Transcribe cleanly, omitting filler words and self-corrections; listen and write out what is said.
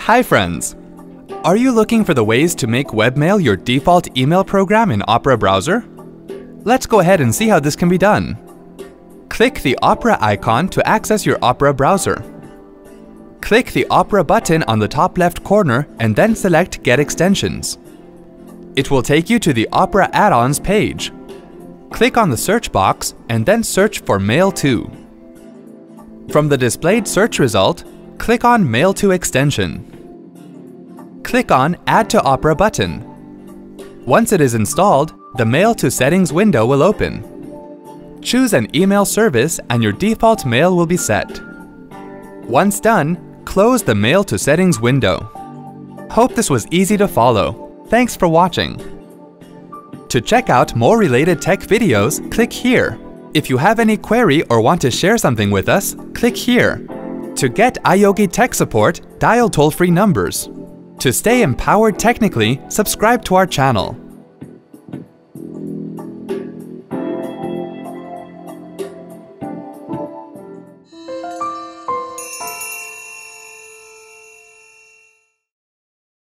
Hi friends! Are you looking for the ways to make webmail your default email program in Opera browser? Let's go ahead and see how this can be done. Click the Opera icon to access your Opera browser. Click the Opera button on the top left corner and then select Get Extensions. It will take you to the Opera add-ons page. Click on the search box and then search for Mail2. From the displayed search result, click on Mail2 extension. Click on Add to Opera button. Once it is installed, the Mail to Settings window will open. Choose an email service and your default mail will be set. Once done, close the Mail to Settings window. Hope this was easy to follow. Thanks for watching. To check out more related tech videos, click here. If you have any query or want to share something with us, click here. To get iYogi tech support, dial toll-free numbers. To stay empowered technically, subscribe to our channel.